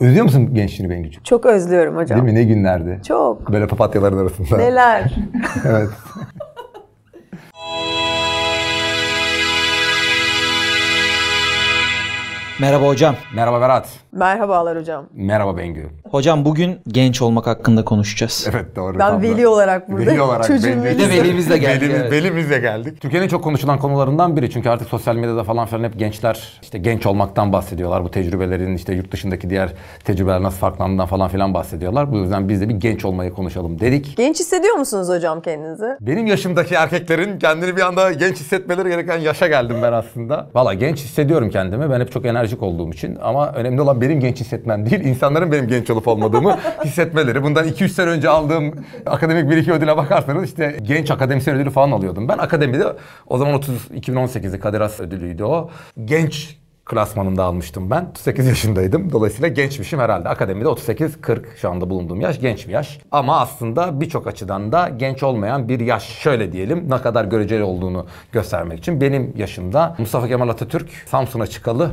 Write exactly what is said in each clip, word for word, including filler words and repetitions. Özlüyor musun gençliğini Bengücüğüm? Çok özlüyorum hocam. Değil mi? Ne günlerdi? Çok. Böyle papatyaların arasında. Neler? Evet. Merhaba hocam. Merhaba Berat. Merhabalar hocam. Merhaba Bengü. Hocam bugün genç olmak hakkında konuşacağız. Evet doğru. Ben veli olarak burada. Veli olarak. Bir de velimizle geldik. Velimiz, evet. Velimizle geldik. Türkiye'nin çok konuşulan konularından biri. Çünkü artık sosyal medyada falan filan hep gençler işte genç olmaktan bahsediyorlar. Bu tecrübelerin işte yurt dışındaki diğer tecrübeler nasıl farklandığından falan filan bahsediyorlar. Bu yüzden biz de bir genç olmayı konuşalım dedik. Genç hissediyor musunuz hocam kendinizi? Benim yaşımdaki erkeklerin kendini bir anda genç hissetmeleri gereken yaşa geldim ben aslında. Valla genç hissediyorum kendimi. Ben hep çok enerji olduğum için ama önemli olan benim genç hissetmem değil, insanların benim genç olup olmadığımı hissetmeleri. Bundan iki üç sene önce aldığım akademik bir iki ödüle bakarsanız işte genç akademisyen ödülü falan alıyordum. Ben akademide o zaman otuz iki bin on sekizli Kadir As ödülüydü o. Genç klasmanında almıştım ben. otuz sekiz yaşındaydım. Dolayısıyla gençmişim herhalde. Akademide otuz sekiz kırk şu anda bulunduğum yaş genç bir yaş. Ama aslında birçok açıdan da genç olmayan bir yaş. Şöyle diyelim, ne kadar göreceli olduğunu göstermek için benim yaşımda Mustafa Kemal Atatürk Samsun'a çıkalı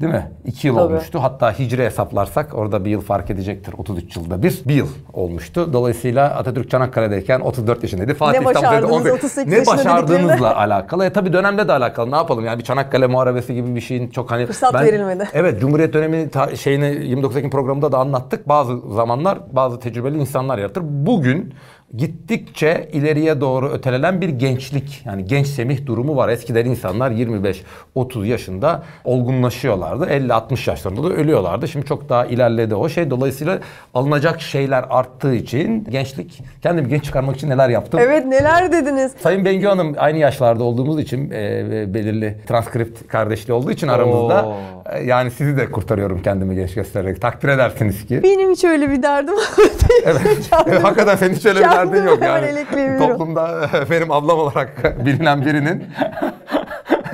değil mi? iki yıl Tabii. olmuştu. Hatta hicri hesaplarsak orada bir yıl fark edecektir. otuz üç yılda bir. Bir yıl olmuştu. Dolayısıyla Atatürk Çanakkale'deyken otuz dört yaşındaydı. Fatih ne başardığınız, on sekiz ne başardığınızla alakalı. E tabii dönemle de alakalı. Ne yapalım yani bir Çanakkale muharebesi gibi bir şeyin çok hani... Fırsat ben, verilmedi. Evet. Cumhuriyet dönemi şeyini yirmi dokuz Ekim programında da anlattık. Bazı zamanlar bazı tecrübeli insanlar yaratır. Bugün gittikçe ileriye doğru ötelenen bir gençlik, yani genç semih durumu var. Eskiden insanlar yirmi beş otuz yaşında olgunlaşıyorlardı. elli altmış yaşlarında da ölüyorlardı. Şimdi çok daha ilerledi o şey. Dolayısıyla alınacak şeyler arttığı için gençlik, kendimi genç çıkarmak için neler yaptım? Evet, neler dediniz? Sayın Bengü Hanım aynı yaşlarda olduğumuz için e, belirli transkript kardeşliği olduğu için aramızda Oo. yani sizi de kurtarıyorum kendimi genç göstererek. Takdir edersiniz ki. Benim hiç öyle bir derdim var. Evet. Hakikaten senin hiç öyle bir derdin yok yani. Toplumda benim ablam olarak bilinen birinin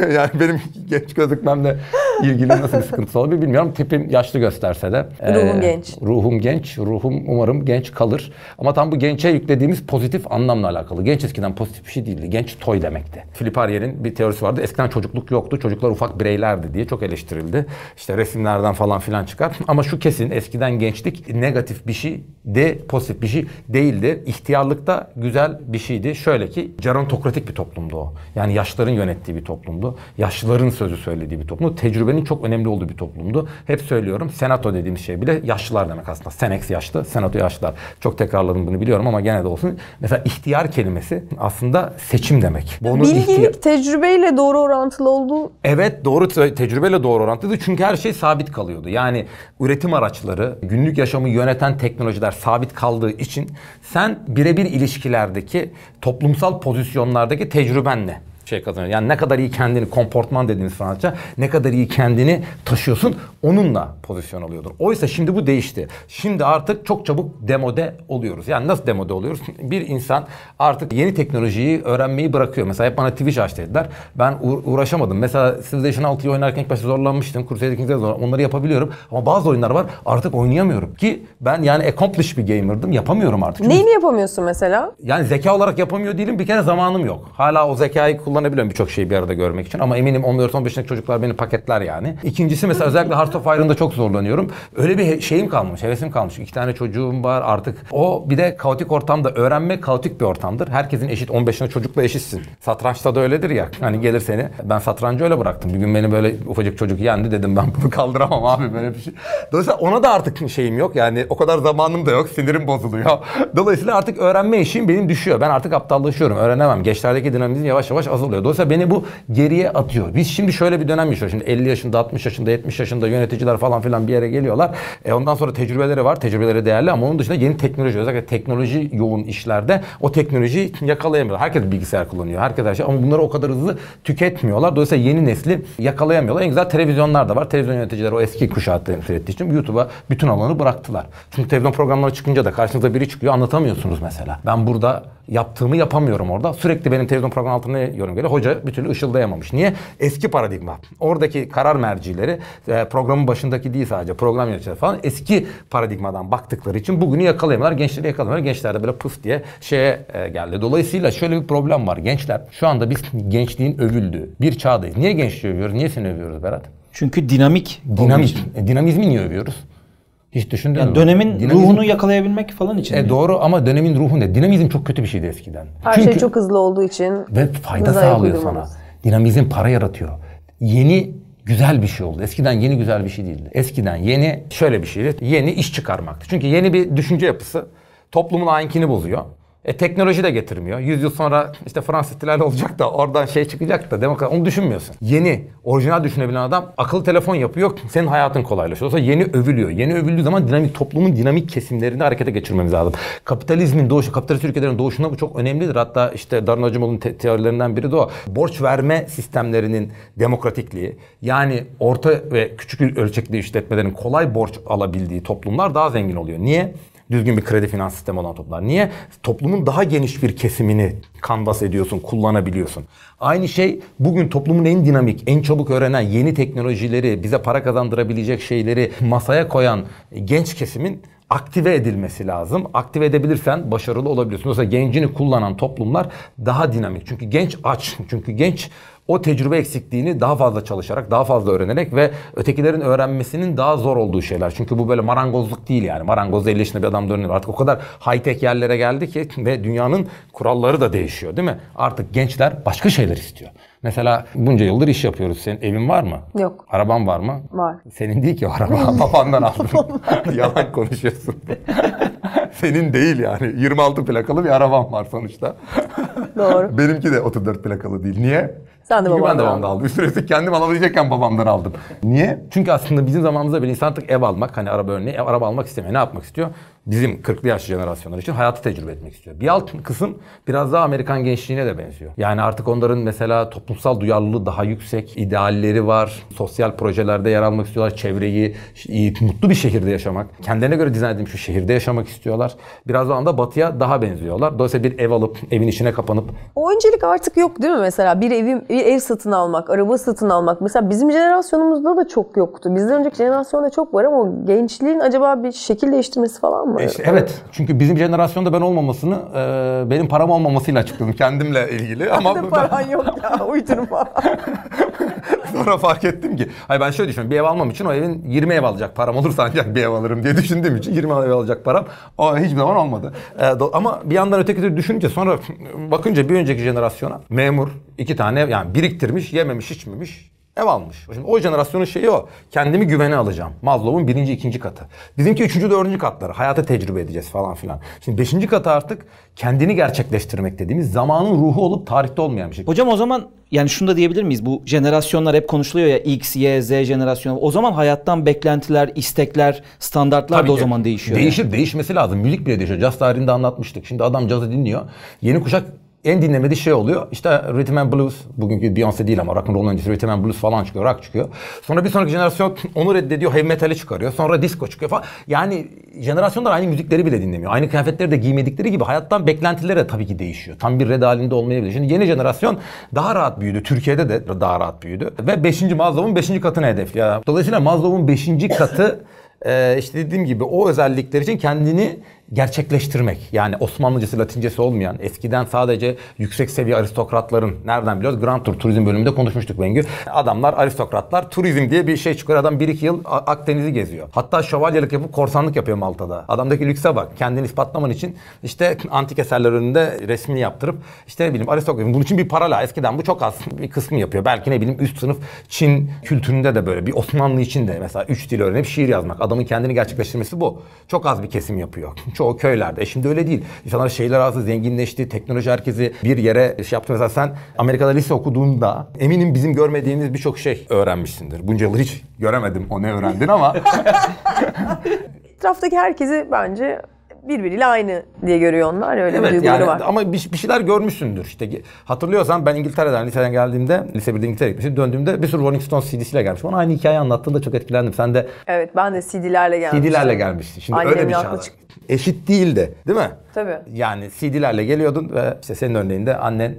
yani benim genç gözükmemle ilgili nasıl bir sıkıntısı olabilir bilmiyorum. Tipim yaşlı gösterse de. Ruhum e, genç. Ruhum genç. Ruhum umarım genç kalır. Ama tam bu gençe yüklediğimiz pozitif anlamla alakalı. Genç eskiden pozitif bir şey değildi. Genç toy demekti. Philip Harry'nin bir teorisi vardı. Eskiden çocukluk yoktu. Çocuklar ufak bireylerdi diye çok eleştirildi. İşte resimlerden falan filan çıkar. Ama şu kesin, eskiden gençlik negatif bir şey de pozitif bir şey değildi. İhtiyarlıkta güzel bir şeydi. Şöyle ki gerontokratik bir toplumdu o. Yani yaşların yönettiği bir toplumdu. Yaşlıların sözü söylediği bir toplumdu. Tecrübe çok önemli olduğu bir toplumdu. Hep söylüyorum, senato dediğimiz şey bile yaşlılar demek aslında. Senex yaşlı, senato yaşlılar. Çok tekrarladım bunu biliyorum ama gene de olsun. Mesela ihtiyar kelimesi aslında seçim demek. Bunu bilgilik ihtiyar... tecrübeyle doğru orantılı oldu. Evet, doğru tecrübeyle doğru orantılı çünkü her şey sabit kalıyordu. Yani üretim araçları, günlük yaşamı yöneten teknolojiler sabit kaldığı için sen birebir ilişkilerdeki toplumsal pozisyonlardaki tecrübenle şey kazanıyor. Yani ne kadar iyi kendini, komportman dediğimiz Fransızca, ne kadar iyi kendini taşıyorsun onunla pozisyon alıyordur. Oysa şimdi bu değişti. Şimdi artık çok çabuk demode oluyoruz. Yani nasıl demode oluyoruz? Bir insan artık yeni teknolojiyi öğrenmeyi bırakıyor. Mesela hep bana Twitch aç dediler. Ben uğra uğraşamadım. Mesela Civilization altı'yı oynarken ilk başta zorlanmıştım. Crusader Kings'e zorlanmıştım. Onları yapabiliyorum. Ama bazı oyunlar var artık oynayamıyorum. Ki ben yani accomplish bir gamer'dım. Yapamıyorum artık. Çünkü... Neyini yapamıyorsun mesela? Yani zeka olarak yapamıyor değilim. Bir kere zamanım yok. Hala o zekayı kullanıyorum. Biliyorum birçok şeyi bir arada görmek için ama eminim on dört on beş yaşındaki çocuklar beni paketler yani. İkincisi mesela özellikle Hearthstone Fire'ında çok zorlanıyorum. Öyle bir şeyim kalmış, hevesim kalmış. İki tane çocuğum var artık. O bir de kaotik ortamda öğrenme kaotik bir ortamdır. Herkesin eşit, on beş yaşında çocukla eşitsin. Satrançta da öyledir ya. Hani gelir seni. Ben satrancı öyle bıraktım. Bir gün beni böyle ufacık çocuk yendi, dedim ben bunu kaldıramam abi böyle bir şey. Dolayısıyla ona da artık şeyim yok. Yani o kadar zamanım da yok. Sinirim bozuluyor. Dolayısıyla artık öğrenme işim benim düşüyor. Ben artık aptallaşıyorum. Öğrenemem. Gençlerdeki dinamizm yavaş yavaş azalıyor. Dolayısıyla beni bu geriye atıyor. Biz şimdi şöyle bir dönem yaşıyoruz. Şimdi elli yaşında, altmış yaşında, yetmiş yaşında yöneticiler falan filan bir yere geliyorlar. E ondan sonra tecrübeleri var. Tecrübeleri değerli ama onun dışında yeni teknoloji. Özellikle teknoloji yoğun işlerde o teknolojiyi yakalayamıyor. Herkes bilgisayar kullanıyor. Herkes her şey ama bunları o kadar hızlı tüketmiyorlar. Dolayısıyla yeni nesli yakalayamıyorlar. En güzel televizyonlar da var. Televizyon yöneticileri o eski kuşağı temsil ettiği için YouTube'a bütün alanı bıraktılar. Çünkü televizyon programları çıkınca da karşınıza biri çıkıyor. Anlatamıyorsunuz mesela. Ben burada yaptığımı yapamıyorum orada. Sürekli benim televizyon programı altında yorum geliyor. Hoca bir türlü ışıldayamamış. Niye? Eski paradigma. Oradaki karar mercileri programın başındaki değil sadece program yöneticileri falan eski paradigmadan baktıkları için bugünü yakalayamıyorlar. Gençleri yakalamıyorlar. Gençler de böyle pıf diye şeye geldi. Dolayısıyla şöyle bir problem var. Gençler şu anda biz gençliğin övüldüğü bir çağdayız. Niye gençliği övüyoruz? Niye seni övüyoruz Berat? Çünkü dinamik. Dinamik. E, dinamizmi niye övüyoruz? Hiç düşündün yani mü? Dönemin dinamizm... ruhunu yakalayabilmek falan için. E, doğru ama dönemin ruhu ne? Dinamizm çok kötü bir şeydi eskiden. Her Çünkü... şey çok hızlı olduğu için. Ve fayda sağlıyor sana. Dinamizm para yaratıyor. Yeni güzel bir şey oldu. Eskiden yeni güzel bir şey değildi. Eskiden yeni şöyle bir şeydi. Yeni iş çıkarmaktı. Çünkü yeni bir düşünce yapısı toplumun ahenkini bozuyor. E, teknoloji de getirmiyor. yüz yıl sonra işte Fransız ihtilali olacak da oradan şey çıkacak da demokrasi, onu düşünmüyorsun. Yeni, orijinal düşünebilen adam akıllı telefon yapıyor, senin hayatın kolaylaşıyor. Oysa yeni övülüyor. Yeni övüldüğü zaman dinamik, toplumun dinamik kesimlerini harekete geçirmemiz lazım. Kapitalizmin doğuşu, kapitalist ülkelerin doğuşunda bu çok önemlidir. Hatta işte Daron Acemoğlu'nun te teorilerinden biri de o. Borç verme sistemlerinin demokratikliği, yani orta ve küçük ölçekli işletmelerin kolay borç alabildiği toplumlar daha zengin oluyor. Niye? Düzgün bir kredi finans sistemi olan toplumlar. Niye? Toplumun daha geniş bir kesimini kanvas ediyorsun, kullanabiliyorsun. Aynı şey bugün toplumun en dinamik, en çabuk öğrenen, yeni teknolojileri, bize para kazandırabilecek şeyleri masaya koyan genç kesimin aktive edilmesi lazım. Aktive edebilirsen başarılı olabiliyorsun. Oysa gencini kullanan toplumlar daha dinamik. Çünkü genç aç. Çünkü genç o tecrübe eksikliğini daha fazla çalışarak, daha fazla öğrenerek ve ötekilerin öğrenmesinin daha zor olduğu şeyler. Çünkü bu böyle marangozluk değil yani. Marangoz elli yaşında bir adam dönüyor. Artık o kadar high-tech yerlere geldi ki ve dünyanın kuralları da değişiyor değil mi? Artık gençler başka şeyler istiyor. Mesela bunca yıldır iş yapıyoruz. Senin evin var mı? Yok. Araban var mı? Var. Senin değil ki o araba. Babandan aldım. Yalan konuşuyorsun. Senin değil yani. yirmi altı plakalı bir arabam var sonuçta. Doğru. Benimki de otuz dört plakalı değil. Niye? Sen de Çünkü ben de babamdan aldım. Üstelik kendim alabilecekken babamdan aldım. Niye? Çünkü aslında bizim zamanımızda bir insan artık ev almak, hani araba örneği, ev, araba almak istemiyor. Ne yapmak istiyor? Bizim kırklı yaşlı jenerasyonlar için hayatı tecrübe etmek istiyor. Bir alt kısım biraz daha Amerikan gençliğine de benziyor. Yani artık onların mesela toplumsal duyarlılığı daha yüksek, idealleri var, sosyal projelerde yer almak istiyorlar, çevreyi, iyi, mutlu bir şehirde yaşamak, kendilerine göre dizayn edilmiş bir şehirde yaşamak istiyorlar. Biraz o anda batıya daha benziyorlar. Dolayısıyla bir ev alıp, evin içine kapanıp... O öncelik artık yok değil mi mesela? Bir evim, bir ev satın almak, araba satın almak. Mesela bizim jenerasyonumuzda da çok yoktu. Bizden önceki jenerasyonda çok var ama gençliğin acaba bir şekil değiştirmesi falan mı? İşte, evet. Çünkü bizim jenerasyonda ben olmamasını, e, benim param olmamasıyla açıkladım. Kendimle ilgili ama... Benim paran yok ya. Uydurma. Sonra fark ettim ki. Hayır, ben şöyle düşünüyorum. Bir ev almam için o evin yirmi ev alacak param olursa ancak bir ev alırım diye düşündüğüm için yirmi ev alacak param o hiçbir zaman olmadı. E, ama bir yandan öteki türlü düşününce, sonra bakınca bir önceki jenerasyona memur, iki tane yani biriktirmiş, yememiş, içmemiş, ev almış. Şimdi o jenerasyonun şeyi o. Kendimi güvene alacağım. Maslow'un birinci, ikinci katı. Bizimki üçüncü, dördüncü katları. Hayata tecrübe edeceğiz falan filan. Şimdi beşinci katı artık kendini gerçekleştirmek dediğimiz, zamanın ruhu olup tarihte olmayan bir şey. Hocam o zaman yani şunu da diyebilir miyiz? Bu jenerasyonlar hep konuşuluyor ya, X, Y, Z jenerasyonu. O zaman hayattan beklentiler, istekler, standartlar Tabii da o ki, zaman değişiyor. Değişir, yani. Değişmesi lazım. Müzik bile değişiyor. Caz tarihinde anlatmıştık. Şimdi adam cazı dinliyor. Yeni kuşak en dinlemediği şey oluyor. İşte Rhythm and Blues, bugünkü Beyoncé değil ama rock'n'roll'un öncesi Rhythm and Blues falan çıkıyor, rock çıkıyor. Sonra bir sonraki jenerasyon onu reddediyor, heavy metal'i çıkarıyor. Sonra disco çıkıyor falan. Yani jenerasyonlar aynı müzikleri bile dinlemiyor. Aynı kıyafetleri de giymedikleri gibi hayattan beklentileri de tabii ki değişiyor. Tam bir red halinde olmayabilir. Şimdi yeni jenerasyon daha rahat büyüdü. Türkiye'de de daha rahat büyüdü. Ve beşinci Maslow'un beşinci katını hedefliyor. Dolayısıyla Maslow'un beşinci katı Ee, işte dediğim gibi o özellikler için kendini gerçekleştirmek. Yani Osmanlıcası, Latincesi olmayan, eskiden sadece yüksek seviye aristokratların, nereden biliyoruz? Grand Tour turizm bölümünde konuşmuştuk Bengü. Adamlar aristokratlar, turizm diye bir şey çıkıyor. Adam bir iki yıl Akdeniz'i geziyor. Hatta şövalyelik yapıp korsanlık yapıyor Malta'da. Adamdaki lükse bak. Kendini ispatlaman için işte antik eserler önünde resmini yaptırıp işte ne bileyim aristokrat. Bunun için bir para lazım. Eskiden bu çok az bir kısmı yapıyor. Belki ne bileyim üst sınıf Çin kültüründe de böyle bir, Osmanlı için de mesela üç dil öğrenip şiir yazmak. Adamın kendini gerçekleştirmesi bu. Çok az bir kesim yapıyor. Çoğu köylerde. E şimdi öyle değil. İnsanlar şehirler arası zenginleşti. Teknoloji herkesi bir yere şey yaptı. Mesela sen Amerika'da lise okuduğunda eminim bizim görmediğimiz birçok şey öğrenmişsindir. Bunca yıl hiç göremedim o ne öğrendin ama. Etraftaki herkesi bence birbiriyle aynı diye görüyor onlar. Öyle evet, bir duyguları yani, var. Ama bir, bir şeyler görmüşsündür. İşte hatırlıyorsan ben İngiltere'den, liseden geldiğimde, lise birde İngiltere'ye gitmiştim. Döndüğümde bir sürü Rolling Stones C D'siyle gelmiş. Bana aynı hikayeyi anlattığında çok etkilendim. Sen de... Evet, ben de C D'lerle gelmiştim. C D'lerle gelmiştim. Şimdi annemin öyle bir çağda. Eşit değildi, değil mi? Tabii. Yani C D'lerle geliyordun ve işte senin örneğinde annen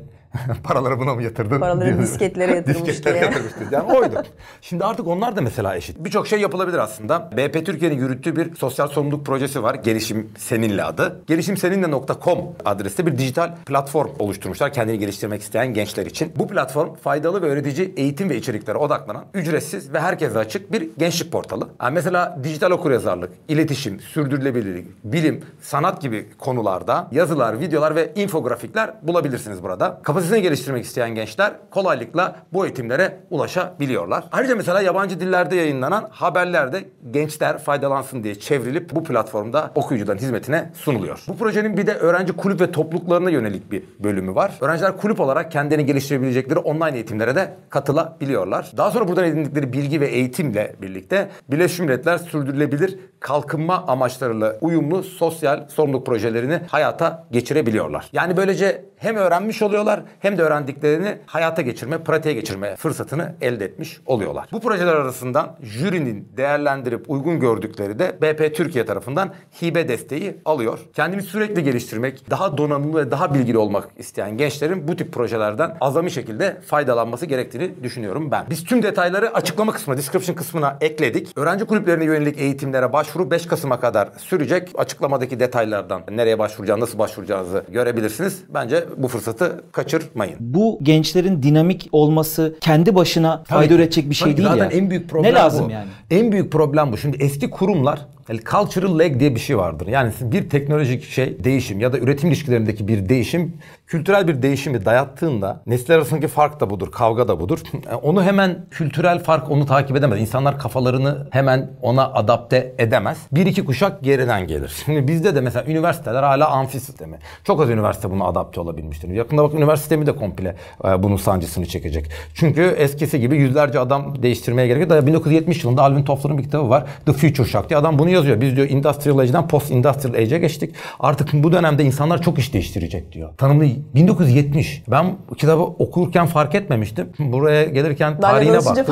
Paraları buna mı yatırdın? Paraları disketlere yatırmış disketlere diye. Yatırmıştı. Yani oydu. Şimdi artık onlar da mesela eşit. Birçok şey yapılabilir aslında. B P Türkiye'nin yürüttüğü bir sosyal sorumluluk projesi var. Gelişim Seninle adı. gelişim seninle nokta com adresli bir dijital platform oluşturmuşlar kendini geliştirmek isteyen gençler için. Bu platform faydalı ve öğretici eğitim ve içeriklere odaklanan, ücretsiz ve herkese açık bir gençlik portalı. Yani mesela dijital okuryazarlık, iletişim, sürdürülebilirlik, bilim, sanat gibi konularda yazılar, videolar ve infografikler bulabilirsiniz burada. Kapasitesini geliştirmek isteyen gençler kolaylıkla bu eğitimlere ulaşabiliyorlar. Ayrıca mesela yabancı dillerde yayınlanan haberlerde gençler faydalansın diye çevrilip bu platformda okuyucuların hizmetine sunuluyor. Bu projenin bir de öğrenci kulüp ve topluluklarına yönelik bir bölümü var. Öğrenciler kulüp olarak kendini geliştirebilecekleri online eğitimlere de katılabiliyorlar. Daha sonra buradan edindikleri bilgi ve eğitimle birlikte Birleşmiş Milletler Sürdürülebilir Kalkınma Amaçlarıyla uyumlu sosyal sorumluluk projelerini hayata geçirebiliyorlar. Yani böylece hem öğrenmiş oluyorlar hem de öğrendiklerini hayata geçirme, pratiğe geçirme fırsatını elde etmiş oluyorlar. Bu projeler arasından jürinin değerlendirip uygun gördükleri de B P Türkiye tarafından hibe desteği alıyor. Kendini sürekli geliştirmek, daha donanımlı ve daha bilgili olmak isteyen gençlerin bu tip projelerden azami şekilde faydalanması gerektiğini düşünüyorum ben. Biz tüm detayları açıklama kısmına, description kısmına ekledik. Öğrenci kulüplerine yönelik eğitimlere başvuru beş Kasım'a kadar sürecek. Açıklamadaki detaylardan nereye başvuracağınızı, nasıl başvuracağınızı görebilirsiniz. Bence bu fırsatı kaçırmayın. Bu gençlerin dinamik olması kendi başına fayda tabii, üretecek bir şey değil zaten ya. Zaten en büyük problem ne lazım bu. Yani? En büyük problem bu. Şimdi eski kurumlar cultural lag diye bir şey vardır. Yani bir teknolojik şey değişim ya da üretim ilişkilerindeki bir değişim, kültürel bir değişimi dayattığında nesiller arasındaki fark da budur, kavga da budur. Onu hemen kültürel fark onu takip edemez. İnsanlar kafalarını hemen ona adapte edemez. Bir iki kuşak geriden gelir. Şimdi bizde de mesela üniversiteler hala amfi sistemi. Çok az üniversite buna adapte olabilmiştir. Yakında bak üniversitemi de komple bunun sancısını çekecek. Çünkü eskisi gibi yüzlerce adam değiştirmeye gerek yok. bin dokuz yüz yetmiş yılında Alvin Toffler'ın bir kitabı var. The Future Shock diye adam bunu yazıyor. Biz diyor Industrial Age'den Post Industrial Age'e geçtik. Artık bu dönemde insanlar çok iş değiştirecek diyor. Tanımlı bin dokuz yüz yetmiş. Ben kitabı okurken fark etmemiştim. Buraya gelirken tarihine baktım.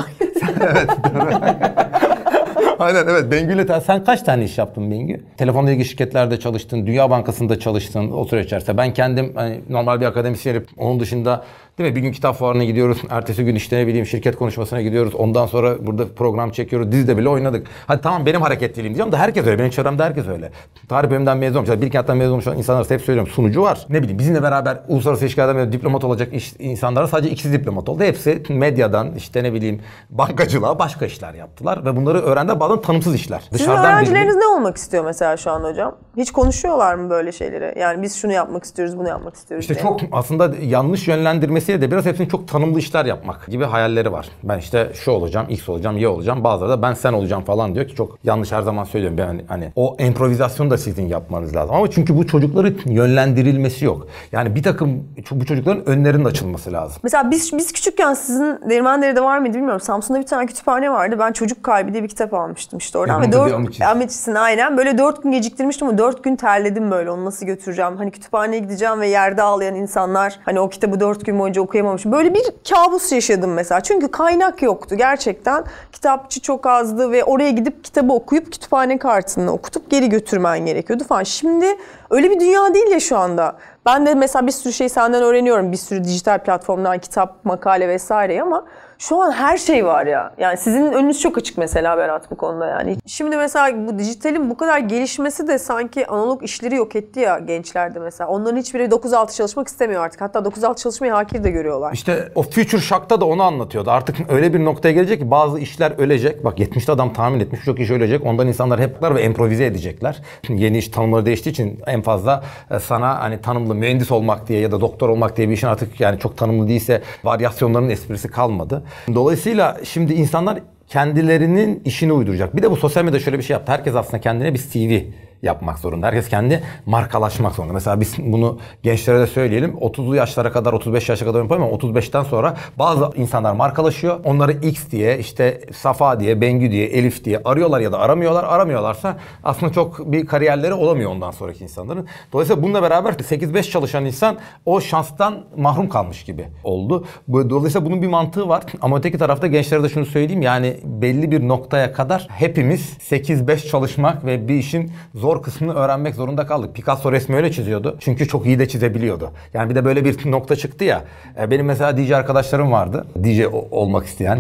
Evet. Aynen evet. Bengü'yle sen kaç tane iş yaptın Bengü? Telefonla ilgili şirketlerde çalıştın, Dünya Bankası'nda çalıştın o süreç içerisinde. Ben kendim hani, normal bir akademisyenim. Onun dışında değil mi? Bir gün kitap fuarına gidiyoruz. Ertesi gün işte ne bileyim şirket konuşmasına gidiyoruz. Ondan sonra burada program çekiyoruz. Dizide bile oynadık. Hadi tamam benim hareketliliğim diyeceğim de herkes öyle. Benim çevremde herkes öyle. Tarih bölümünden mezun olmuş. Bir kentten mezun olmuş insanlar hep söylüyorum. Sunucu var. Ne bileyim bizimle beraber uluslararası ilişkilerden diplomat olacak iş, insanlara sadece ikisi diplomat oldu. Hepsi medyadan işte ne bileyim bankacılığa başka işler yaptılar. Ve bunları öğrenden bazen tanımsız işler. Sizin dışarıdan öğrencileriniz bilgi... ne olmak istiyor mesela şu an hocam? Hiç konuşuyorlar mı böyle şeyleri? Yani biz şunu yapmak istiyoruz, bunu yapmak istiyoruz İşte diye. Çok aslında yanlış yönlendirmesi de biraz hepsinin çok tanımlı işler yapmak gibi hayalleri var. Ben işte şu olacağım, X olacağım, Y olacağım. Bazıları da ben sen olacağım falan diyor ki çok yanlış her zaman söylüyorum. Ben hani o improvizasyonu da sizin yapmanız lazım. Ama çünkü bu çocukların yönlendirilmesi yok. Yani bir takım bu çocukların önlerinin açılması lazım. Mesela biz biz küçükken sizin Değirmendere'de var mıydı bilmiyorum. Samsun'da bir tane kütüphane vardı. Ben Çocuk Kalbi diye bir kitap almıştım işte oradan. Ve dört Ahmetçisin aynen. Böyle dört gün geciktirmiştim ama dört gün terledim böyle. Onu nasıl götüreceğim? Hani kütüphaneye gideceğim ve yerde ağlayan insanlar hani o kitabı dört gün boyunca okuyamamış. Böyle bir kabus yaşadım mesela. Çünkü kaynak yoktu gerçekten. Kitapçı çok azdı ve oraya gidip kitabı okuyup kütüphane kartını okutup geri götürmen gerekiyordu falan. Şimdi öyle bir dünya değil ya şu anda. Ben de mesela bir sürü şey senden öğreniyorum. Bir sürü dijital platformdan kitap, makale vesaire ama şu an her şey var ya. Yani sizin önünüz çok açık mesela Berat bu konuda yani. Şimdi mesela bu dijitalin bu kadar gelişmesi de sanki analog işleri yok etti ya gençlerde mesela. Onların hiçbiri dokuz altı çalışmak istemiyor artık. Hatta dokuz altı çalışmayı hakir de görüyorlar. İşte o Future Shock'ta da onu anlatıyordu. Artık öyle bir noktaya gelecek ki bazı işler ölecek. Bak yetmişte adam tahmin etmiş çok iş ölecek. Ondan insanlar hepler ve improvize edecekler. Yeni iş tanımları değiştiği için en fazla sana hani tanımlı mühendis olmak diye ya da doktor olmak diye bir işin artık yani çok tanımlı değilse varyasyonların esprisi kalmadı. Dolayısıyla şimdi insanlar kendilerinin işini uyduracak. Bir de bu sosyal medyada şöyle bir şey yaptı. Herkes aslında kendine bir C V yapmak zorunda. Herkes kendi markalaşmak zorunda. Mesela biz bunu gençlere de söyleyelim. otuzlu yaşlara kadar, otuz beş yaşa kadar yapamam ama otuz beşten sonra bazı insanlar markalaşıyor. Onları X diye, işte Safa diye, Bengü diye, Elif diye arıyorlar ya da aramıyorlar. Aramıyorlarsa aslında çok bir kariyerleri olamıyor ondan sonraki insanların. Dolayısıyla bununla beraber sekiz beş çalışan insan o şanstan mahrum kalmış gibi oldu. Dolayısıyla bunun bir mantığı var. Ama öteki tarafta gençlere de şunu söyleyeyim. Yani belli bir noktaya kadar hepimiz sekiz beş çalışmak ve bir işin zor J S T O R kısmını öğrenmek zorunda kaldık. Picasso resmi öyle çiziyordu. Çünkü çok iyi de çizebiliyordu. Yani bir de böyle bir nokta çıktı ya. Benim mesela D J arkadaşlarım vardı. D J olmak isteyen.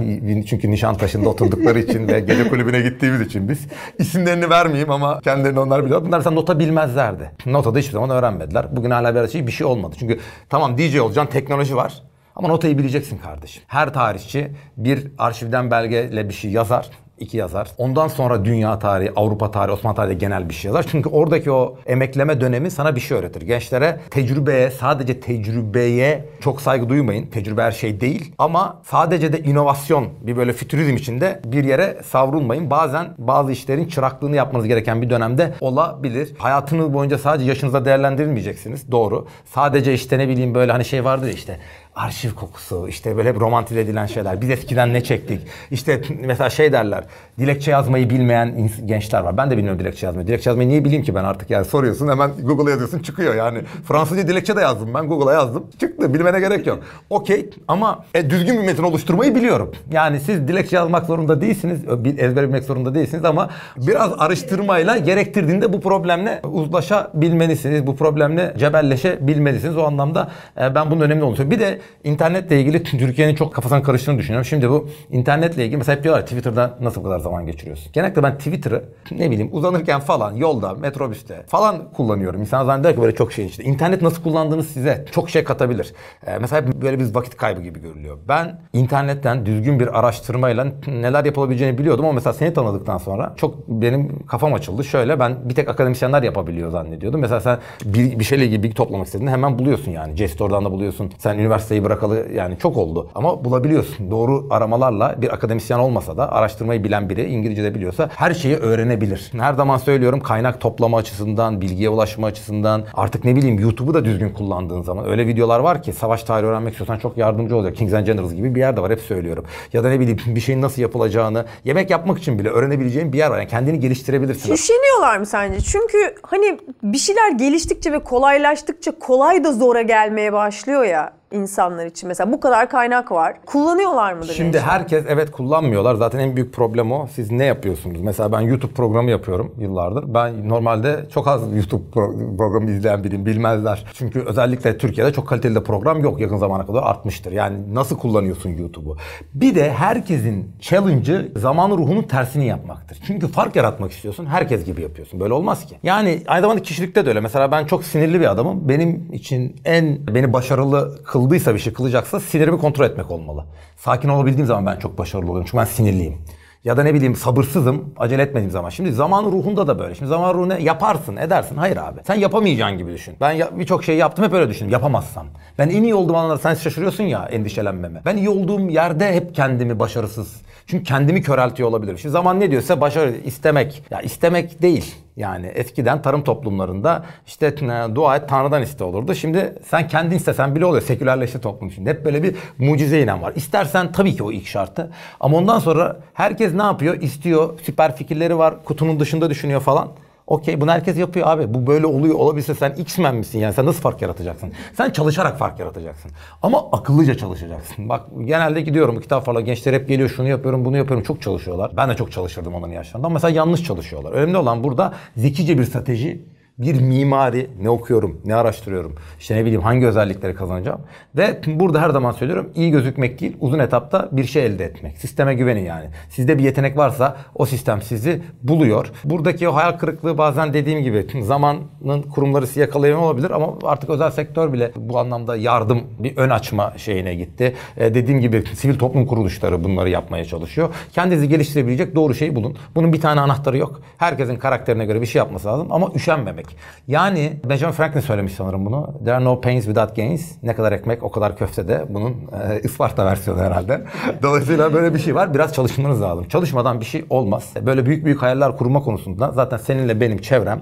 Çünkü Nişantaşı'nda oturdukları için ve gece kulübüne gittiğimiz için biz. İsimlerini vermeyeyim ama kendilerini onlar biliyor. Bunlar mesela nota bilmezlerdi. Notada hiçbir zaman öğrenmediler. Bugün hala bir şey bir şey olmadı. Çünkü tamam D J olacaksın, teknoloji var. Ama notayı bileceksin kardeşim. Her tarihçi bir arşivden belgeyle bir şey yazar. İki yazar. Ondan sonra dünya tarihi, Avrupa tarihi, Osmanlı tarihi genel bir şey yazar. Çünkü oradaki o emekleme dönemi sana bir şey öğretir. Gençlere tecrübeye, sadece tecrübeye çok saygı duymayın. Tecrübe her şey değil. Ama sadece de inovasyon, bir böyle fütürizm içinde bir yere savrulmayın. Bazen bazı işlerin çıraklığını yapmanız gereken bir dönemde olabilir. Hayatınız boyunca sadece yaşınıza değerlendirilmeyeceksiniz. Doğru. Sadece işte ne bileyim böyle hani şey vardır işte. Arşiv kokusu, işte böyle hep romantize edilen şeyler. Biz eskiden ne çektik? İşte mesela şey derler, dilekçe yazmayı bilmeyen gençler var. Ben de bilmiyorum dilekçe yazmayı. Dilekçe yazmayı niye bileyim ki ben artık? Yani soruyorsun, hemen Google'a yazıyorsun, çıkıyor yani. Fransızca dilekçe de yazdım ben, Google'a yazdım. Çıktı, bilmene gerek yok. Okey ama e, düzgün bir metin oluşturmayı biliyorum. Yani siz dilekçe yazmak zorunda değilsiniz, ezber bilmek zorunda değilsiniz ama biraz araştırmayla gerektirdiğinde bu problemle uzlaşabilmelisiniz. Bu problemle cebelleşebilmelisiniz. O anlamda e, ben bunun önemli olduğunu söylüyorum. Bir de İnternetle ilgili Türkiye'nin çok kafasının karıştığını düşünüyorum. Şimdi bu internetle ilgili mesela hep diyorlar Twitter'da nasıl bu kadar zaman geçiriyorsun? Genellikle ben Twitter'ı ne bileyim uzanırken falan yolda, metrobüste falan kullanıyorum. İnsan zanneder ki böyle çok şey işte. İnternet nasıl kullandığınız size çok şey katabilir. Ee, mesela böyle bir vakit kaybı gibi görülüyor. Ben internetten düzgün bir araştırmayla neler yapılabileceğini biliyordum ama mesela seni tanıdıktan sonra çok benim kafam açıldı. Şöyle ben bir tek akademisyenler yapabiliyor zannediyordum. Mesela sen bir, bir şeyle ilgili bilgi toplamak istediğinde hemen buluyorsun yani. J S T O R'dan da buluyorsun. Sen üniversite bırakalı yani çok oldu. Ama bulabiliyorsun. Doğru aramalarla bir akademisyen olmasa da araştırmayı bilen biri İngilizce de biliyorsa her şeyi öğrenebilir. Her zaman söylüyorum kaynak toplama açısından, bilgiye ulaşma açısından artık ne bileyim YouTube'u da düzgün kullandığın zaman öyle videolar var ki savaş tarihi öğrenmek istiyorsan çok yardımcı olacak. Kings and Generals gibi bir yer de var. Hep söylüyorum. Ya da ne bileyim bir şeyin nasıl yapılacağını yemek yapmak için bile öğrenebileceğin bir yer var. Yani kendini geliştirebilirsin. Şişiniyorlar mı sence? Çünkü hani bir şeyler geliştikçe ve kolaylaştıkça kolay da zora gelmeye başlıyor ya. İnsanlar için mesela bu kadar kaynak var. Kullanıyorlar mıdır? Şimdi gençler? Herkes evet kullanmıyorlar. Zaten en büyük problem o. Siz ne yapıyorsunuz? Mesela ben YouTube programı yapıyorum yıllardır. Ben normalde çok az YouTube pro programı izleyen biriyim. Bilmezler. Çünkü özellikle Türkiye'de çok kaliteli de program yok. Yakın zamana kadar artmıştır. Yani nasıl kullanıyorsun YouTube'u? Bir de herkesin challenge'ı zamanı ruhunun tersini yapmaktır. Çünkü fark yaratmak istiyorsun. Herkes gibi yapıyorsun. Böyle olmaz ki. Yani aynı zamanda kişilikte de öyle. Mesela ben çok sinirli bir adamım. Benim için en beni başarılı kıl Kıldıysa bir şey kılacaksa sinirimi kontrol etmek olmalı. Sakin olabildiğim zaman ben çok başarılı oluyorum. Çünkü ben sinirliyim. Ya da ne bileyim sabırsızım, acele etmediğim zaman. Şimdi zaman ruhunda da böyle. Şimdi zaman ruhuna yaparsın, edersin. Hayır abi. Sen yapamayacağın gibi düşün. Ben birçok şey yaptım hep öyle düşündüm. Yapamazsam. Ben en iyi olduğum anlarda sen şaşırıyorsun ya endişelenmeme. Ben iyi olduğum yerde hep kendimi başarısız. Çünkü kendimi köreltiyor olabilirim. Şimdi zaman ne diyorsa başarı istemek. Ya istemek değil. Yani eskiden tarım toplumlarında işte dua et Tanrı'dan iste olurdu. Şimdi sen kendin istesen bile oluyor. Sekülerleşti toplum şimdi. Hep böyle bir mucize inen var. İstersen tabii ki o ilk şartı. Ama ondan sonra herkes ne yapıyor? İstiyor. Süper fikirleri var. Kutunun dışında düşünüyor falan. Okey bunu herkes yapıyor abi. Bu böyle oluyor olabilse sen X-Men misin yani? Sen nasıl fark yaratacaksın? Sen çalışarak fark yaratacaksın. Ama akıllıca çalışacaksın. Bak genelde gidiyorum kitap falan gençler hep geliyor şunu yapıyorum bunu yapıyorum çok çalışıyorlar. Ben de çok çalışırdım onların yaşlarında ama mesela yanlış çalışıyorlar. Önemli olan burada zekice bir strateji. Bir mimari, ne okuyorum, ne araştırıyorum, işte ne bileyim hangi özellikleri kazanacağım. Ve burada her zaman söylüyorum iyi gözükmek değil, uzun etapta bir şey elde etmek. Sisteme güvenin yani. Sizde bir yetenek varsa o sistem sizi buluyor. Buradaki o hayal kırıklığı bazen dediğim gibi zamanın kurumları sizi yakalayamıyor olabilir ama artık özel sektör bile bu anlamda yardım, bir ön açma şeyine gitti. Ee, dediğim gibi sivil toplum kuruluşları bunları yapmaya çalışıyor. Kendinizi geliştirebilecek doğru şeyi bulun. Bunun bir tane anahtarı yok. Herkesin karakterine göre bir şey yapması lazım ama üşenmemek. Yani Benjamin Franklin söylemiş sanırım bunu. There are no pains without gains. Ne kadar ekmek o kadar köfte de bunun e, Isparta versiyonu herhalde. Dolayısıyla böyle bir şey var. Biraz çalışmanız lazım. Çalışmadan bir şey olmaz. Böyle büyük büyük hayaller kurma konusunda zaten seninle benim çevrem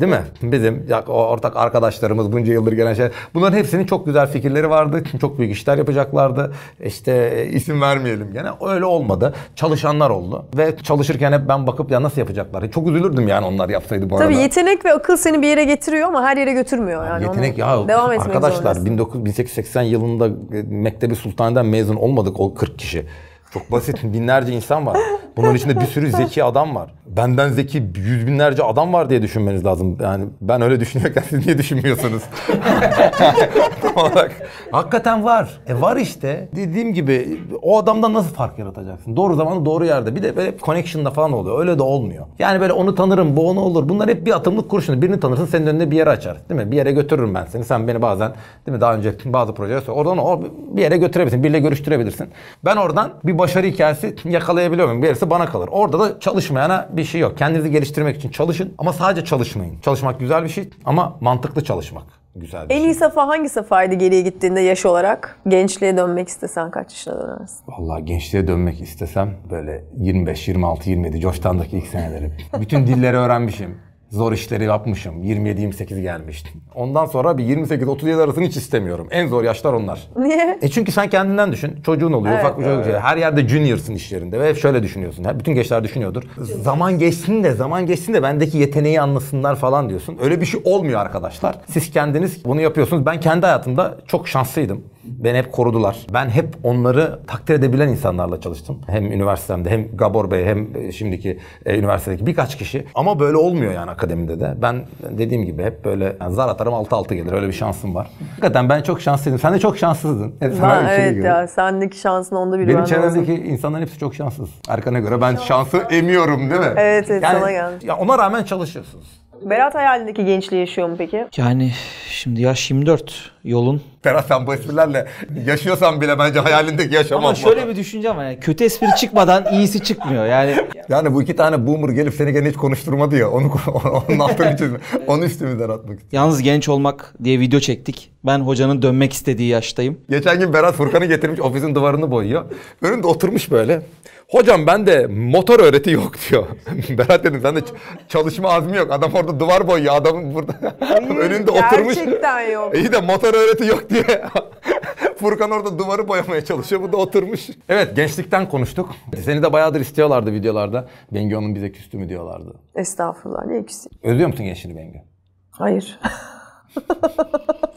değil mi? Bizim ya, ortak arkadaşlarımız bunca yıldır gelen şey. Bunların hepsinin çok güzel fikirleri vardı. Çok büyük işler yapacaklardı. İşte isim vermeyelim gene. Öyle olmadı. Çalışanlar oldu. Ve çalışırken hep ben bakıp ya nasıl yapacaklar? Çok üzülürdüm yani onlar yapsaydı bu arada. Tabii yetenek ve akıl seni bir yere getiriyor ama her yere götürmüyor. Yani yetenek ya devam etmek arkadaşlar bin sekiz yüz seksen yılında Mektebi Sultan'dan mezun olmadık o kırk kişi. Çok basit binlerce insan var. Bunun içinde bir sürü zeki adam var. Benden zeki yüz binlerce adam var diye düşünmeniz lazım. Yani ben öyle düşünürken siz niye düşünmüyorsunuz? Hakikaten var. E var işte. Dediğim gibi o adamdan nasıl fark yaratacaksın? Doğru zamanda doğru yerde. Bir de böyle connection'da falan oluyor. Öyle de olmuyor. Yani böyle onu tanırım, bu onu olur. Bunlar hep bir atımlık kurşun. Birini tanırsın, senin önüne bir yere açar. Değil mi? Bir yere götürürüm ben seni. Sen beni bazen, değil mi? Daha önce bazı projeler oradan o bir yere götürebilirsin. Biriyle görüştürebilirsin. Ben oradan bir başarı hikayesi yakalayabiliyor muyum? Birisi bana kalır. Orada da çalışmayana bir şey yok. Kendinizi geliştirmek için çalışın ama sadece çalışmayın. Çalışmak güzel bir şey ama mantıklı çalışmak güzel bir en şey. En iyi safa hangi safhaydı geriye gittiğinde yaş olarak? Gençliğe dönmek istesen kaç yaşına dönersin? Vallahi gençliğe dönmek istesem böyle yirmi beş, yirmi altı, yirmi yedi coştandaki ilk senelerim. Bütün dilleri öğrenmişim. Zor işleri yapmışım. yirmi yedi yirmi sekiz gelmiştim. Ondan sonra bir yirmi sekiz otuz yedi arasını hiç istemiyorum. En zor yaşlar onlar. Niye? E çünkü sen kendinden düşün. Çocuğun oluyor, evet, ufak bir çocuk. Evet. Her yerde junior'sın iş yerinde ve hep şöyle düşünüyorsun. Bütün gençler düşünüyordur. Zaman geçsin de, zaman geçsin de bendeki yeteneği anlasınlar falan diyorsun. Öyle bir şey olmuyor arkadaşlar. Siz kendiniz bunu yapıyorsunuz. Ben kendi hayatımda çok şanslıydım. Beni hep korudular. Ben hep onları takdir edebilen insanlarla çalıştım. Hem üniversitemde hem Gabor Bey hem şimdiki e, üniversitedeki birkaç kişi. Ama böyle olmuyor yani akademide de. Ben dediğim gibi hep böyle yani zar atarım altı altı gelir. Öyle bir şansım var. Hakikaten ben çok şanslıydım. Sen de çok şanslıydın. Hep sana ben, evet göre. Ya sendeki şansın onda biri. Benim çevremdeki insanların hepsi çok şanssız. Erkan'a göre ben şanslı. Şansı emiyorum değil mi? Evet evet yani, sana geldi. Ya ona rağmen çalışıyorsunuz. Berat hayalindeki gençliği yaşıyor mu peki? Yani şimdi yaş yirmi dört yolun. Berat sen bu esprilerle yaşıyorsan bile bence hayalindeki yaşamam. Ama şöyle bir düşüncem var yani kötü espri çıkmadan iyisi çıkmıyor yani. Yani bu iki tane boomer gelip seni gene hiç konuşturmadı ya onu onun altını çizme. Onu üstümüzden atmak istedim. Yalnız genç olmak diye video çektik. Ben hocanın dönmek istediği yaştayım. Geçen gün Berat Furkan'ı getirmiş ofisin duvarını boyuyor. Önünde oturmuş böyle. Hocam ben de motor öğreti yok diyor. Berat dedim sen de çalışma azmi yok. Adam orada duvar boyuyor. Adamın burada önünde oturmuş. Gerçekten yok. İyi de motor öğreti yok diye. Furkan orada duvarı boyamaya çalışıyor. Bu da oturmuş. Evet gençlikten konuştuk. Seni de bayağıdır istiyorlardı videolarda. Bengü Hanım bize küstü mü diyorlardı. Estağfurullah ne küstü. Özlüyor musun gençliğini Bengü? Hayır.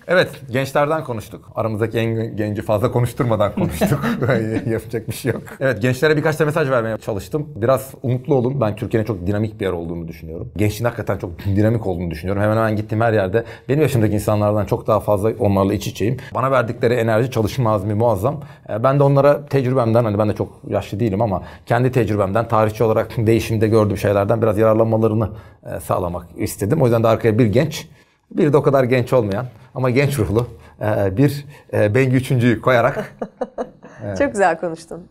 Evet, gençlerden konuştuk. Aramızdaki en genci fazla konuşturmadan konuştuk. Yapacak bir şey yok. Evet, gençlere birkaç da mesaj vermeye çalıştım. Biraz umutlu olun. Ben Türkiye'nin çok dinamik bir yer olduğunu düşünüyorum. Gençliğin hakikaten çok dinamik olduğunu düşünüyorum. Hemen hemen gittiğim her yerde benim yaşımdaki insanlardan çok daha fazla onlarla iç içeyim. Bana verdikleri enerji, çalışma azmi muazzam. Ben de onlara tecrübemden, hani ben de çok yaşlı değilim ama kendi tecrübemden, tarihçi olarak değişimde gördüğüm şeylerden biraz yararlanmalarını sağlamak istedim. O yüzden de arkaya bir genç, bir de o kadar genç olmayan ama genç ruhlu bir Bengü Üçüncü'yü koyarak. Evet. Çok güzel konuştun.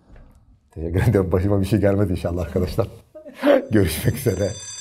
Teşekkür ederim. Başıma bir şey gelmedi inşallah arkadaşlar. Görüşmek üzere.